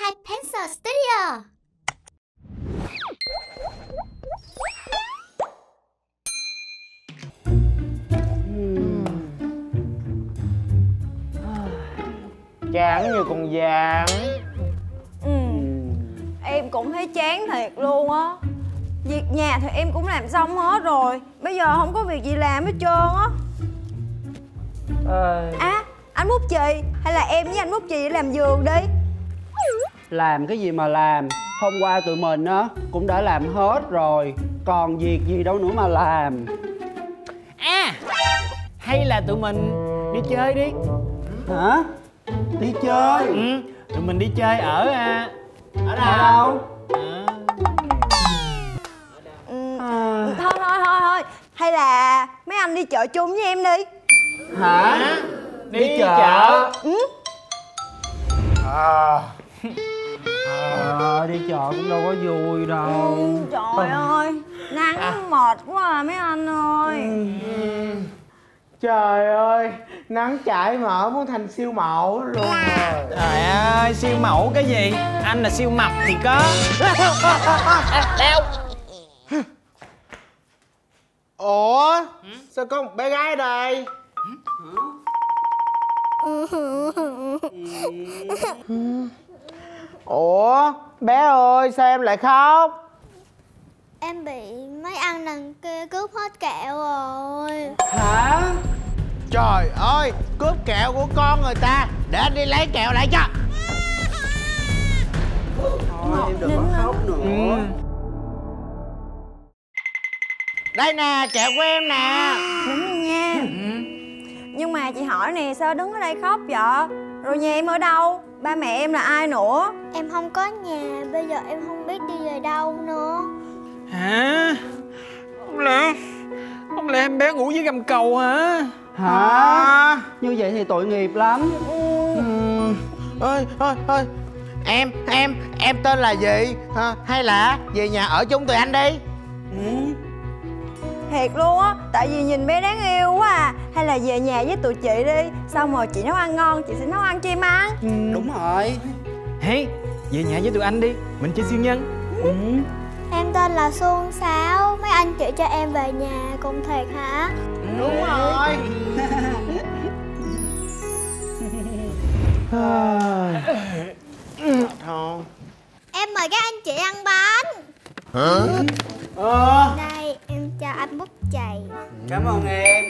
Hi Pencil Studio. Chán như con vàng. Em cũng thấy chán thiệt luôn á. Việc nhà thì em cũng làm xong hết rồi. Bây giờ không có việc gì làm hết trơn á. Anh Mút Chì, hay là em với anh Mút Chì làm giường đi. Làm cái gì mà làm. Hôm qua tụi mình á cũng đã làm hết rồi, còn việc gì đâu nữa mà làm. Hay là tụi mình đi chơi đi. Hả? Đi chơi? Tụi mình đi chơi ở... Ở đâu? Thôi. Hay là mấy anh đi chợ chung với em đi. Hả? Đi chợ? Đi chợ cũng đâu có vui đâu. Trời ơi, nắng mệt quá à mấy anh ơi. Trời ơi, nắng chảy mỡ muốn thành siêu mẫu luôn. Trời ơi, siêu mẫu cái gì? Anh là siêu mập thì có. Đeo. Ủa? Sao có một bé gái đây? Ủa? Bé ơi, sao em lại khóc? Em bị mấy anh đằng kia cướp hết kẹo rồi. Hả? Trời ơi, cướp kẹo của con người ta. Để anh đi lấy kẹo lại cho. Thôi em đừng có khóc nữa. Đây nè, kẹo của em nè. Đúng nha. Nhưng mà chị hỏi nè, sao đứng ở đây khóc vậy? Rồi nhà em ở đâu? Ba mẹ em là ai nữa? Em không có nhà, bây giờ em không biết đi về đâu nữa. Hả? Không lẽ em bé ngủ dưới gầm cầu hả? Hả? Như vậy thì tội nghiệp lắm. Ơi. Em tên là gì? Hay là về nhà ở chung tụi anh đi. Thiệt luôn á, tại vì nhìn bé đáng yêu quá à. Hay là về nhà với tụi chị đi, xong rồi chị nấu ăn ngon, chị sẽ nấu ăn cho em ăn. Đúng rồi. Hey, về nhà với tụi anh đi, mình chơi siêu nhân. Em tên là Sương Sáo, mấy anh chị cho em về nhà cùng thiệt hả? Đúng rồi. Em mời các anh chị ăn bánh. Hả? Đây, em cho anh Búp Chày. Cảm ơn em.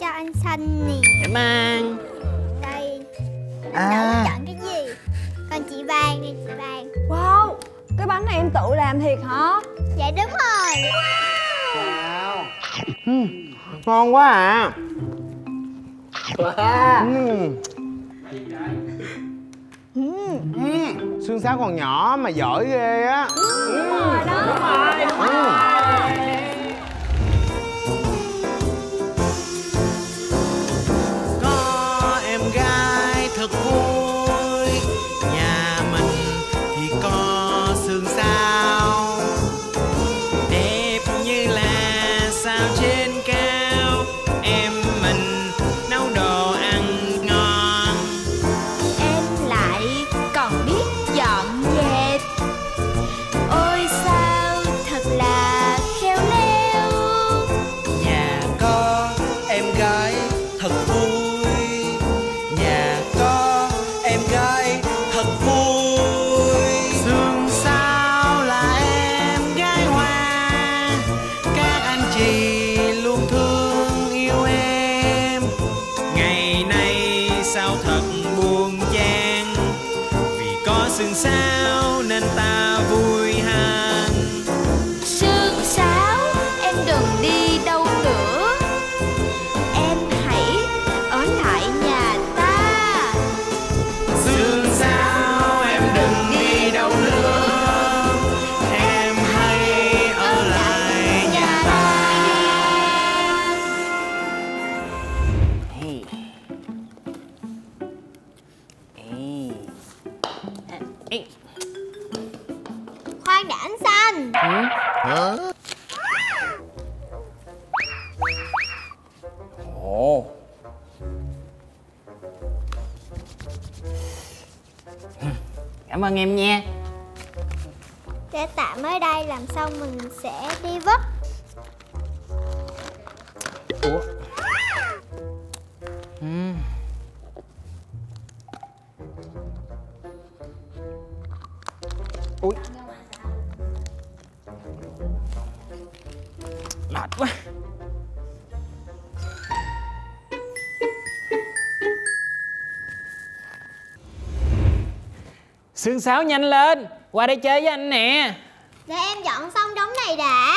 Cho anh Xanh nè. Cảm ơn. Đây. Anh chọn cái gì? Còn chị Vàng nè, chị Vàng. Wow, cái bánh này em tự làm thiệt hả? Dạ đúng rồi. Wow. Ngon quá à. Sương Sáo còn nhỏ mà giỏi ghê á. Đúng rồi đó. Đúng rồi. Có em gái thật vui, nhà mình thì có Sương Sáo, đẹp như là sao trên cao. Em mình nấu đồ ăn ngon, em lại còn biết dọn dẹp. Ôi sao thật là khéo léo. Nhà có em gái thật vui, nhà có em gái thật vui. Sương Sáo là em gái hoa, các anh chị luôn thương yêu em. Ngày nay sao thật buồn chán, vì có Sương Sáo nên ta vui hơn. Sương Sáo, em đừng đi đâu nữa, em hãy ở lại nhà ta. Sương Sáo, em đừng đi đâu nữa, em hãy ở lại nhà ta. Khoan đã anh Xanh. Hả? Ồ. Cảm ơn em nha. Để tạm ở đây, làm xong mình sẽ đi vấp. Ủa? Ui, mệt quá. Sương Sáo nhanh lên, qua đây chơi với anh nè. Để em dọn xong đống này đã.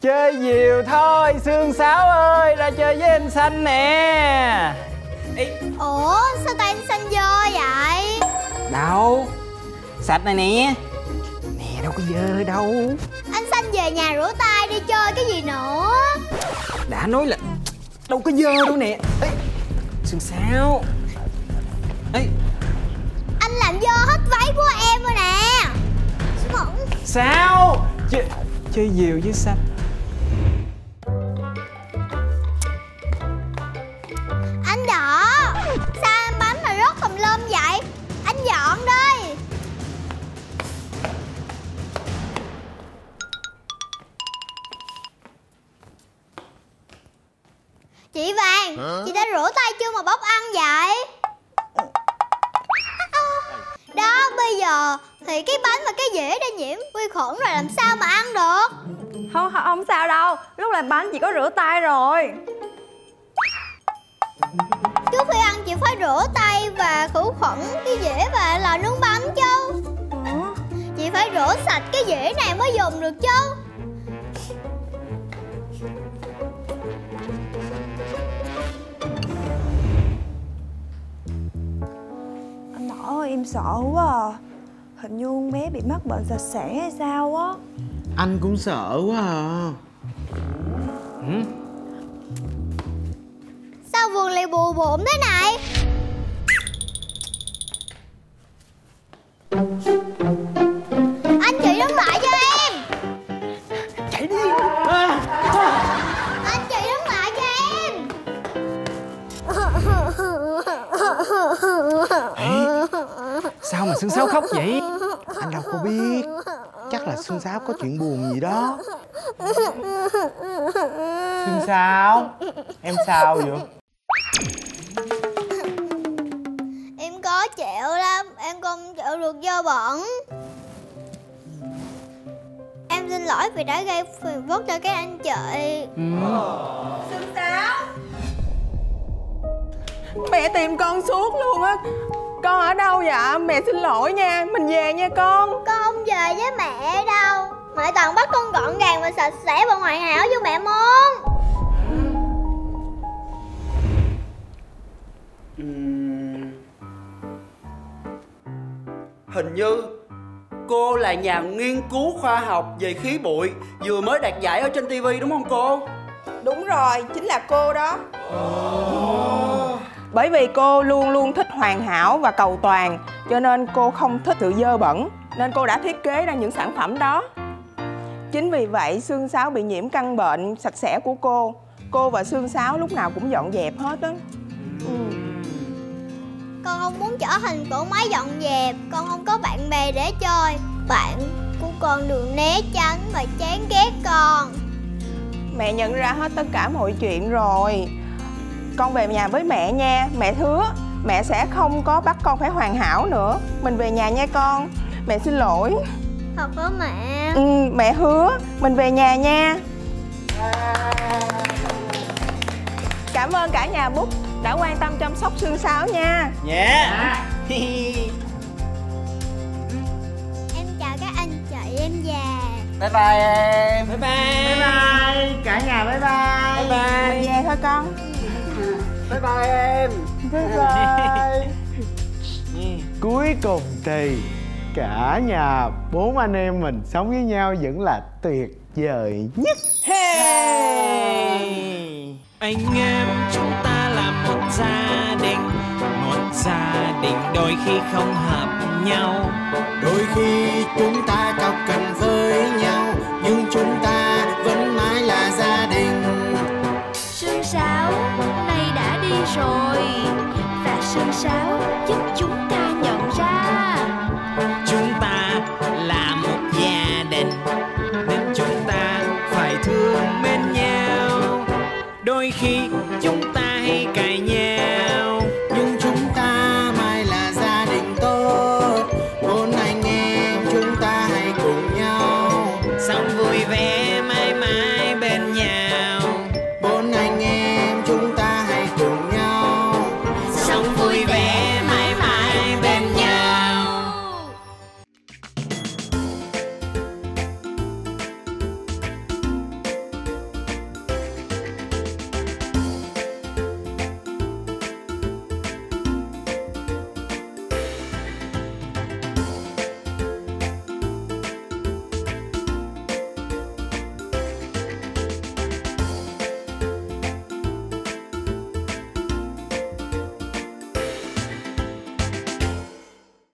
Chơi nhiều thôi, Sương Sáo ơi, ra chơi với anh Xanh nè. Ê. Ủa, sao tay anh Xanh dơ vậy? Đâu, sạch này nè. Nè, đâu có dơ đâu. Anh Xanh về nhà rửa tay đi, chơi cái gì nữa. Đã nói là đâu có dơ đâu nè. Ê, Sương Sáo. Ê, anh làm dơ hết váy của em rồi nè. Sao chơi nhiều với Xanh. Anh Đỏ, sao em bánh mà rớt tùm lum vậy? Anh dọn đi. Chị Vàng, chị đã rửa tay chưa mà bóc ăn vậy? Đó, bây giờ thì cái bánh và cái dĩa đã nhiễm vi khuẩn rồi, làm sao mà ăn được? Không sao đâu, lúc làm bánh chị có rửa tay rồi. Trước khi ăn chị phải rửa tay và khử khuẩn cái dĩa và lò nướng bánh chứ. Chị phải rửa sạch cái dĩa này mới dùng được chứ. Anh Đỏ ơi, em sợ quá à. Hình như con bé bị mắc bệnh sạch sẽ hay sao á. Anh cũng sợ quá à. Sao vườn lại bừa bộn thế này? Anh chị đứng lại cho em. Chạy đi. Anh chị đứng lại cho em. Ê, sao mà Sương Sáo khóc vậy? Anh đâu có biết. Chắc là Sương Sáo có chuyện buồn gì đó. Sương Sáo, em sao vậy? Em có chịu lắm, em không chịu được dơ bẩn. Em xin lỗi vì đã gây phiền phức cho các anh chị. Sương Sáo, mẹ tìm con suốt luôn á. Con ở đâu vậy? Mẹ xin lỗi nha, mình về nha con. Con không về với mẹ đâu. Mẹ toàn bắt con gọn gàng và sạch sẽ và hoàn hảo như mẹ muốn. Hình như cô là nhà nghiên cứu khoa học về khí bụi, vừa mới đạt giải ở trên TV đúng không cô? Đúng rồi, chính là cô đó. Bởi vì cô luôn luôn thích hoàn hảo và cầu toàn, cho nên cô không thích sự dơ bẩn, nên cô đã thiết kế ra những sản phẩm đó. Chính vì vậy Sương Sáo bị nhiễm căn bệnh sạch sẽ của cô. Cô và Sương Sáo lúc nào cũng dọn dẹp hết á. Con không muốn trở thành cỗ máy dọn dẹp. Con không có bạn bè để chơi. Bạn của con đừng né tránh và chán ghét con. Mẹ nhận ra hết tất cả mọi chuyện rồi. Con về nhà với mẹ nha. Mẹ hứa mẹ sẽ không có bắt con phải hoàn hảo nữa. Mình về nhà nha con. Mẹ xin lỗi. Thật đó mẹ. Mẹ hứa mình về nhà nha. Cảm ơn cả nhà bút đã quan tâm chăm sóc Sương Sáo nha. Em chào các anh chị, em về. Bye bye em. Bye bye. Bye bye. Cả nhà bye bye. Bye bye. Mình về thôi con. Bye bye em. Bye bye. Cuối cùng thì cả nhà bốn anh em mình sống với nhau vẫn là tuyệt vời nhất. Hey. Anh em chúng ta là một gia đình. Một gia đình đôi khi không hợp nhau. Đôi khi chúng ta cọc cằn với nhau, nhưng chúng ta vẫn mãi là gia đình. Sương Sáo nay đã đi rồi. Và Sương Sáo.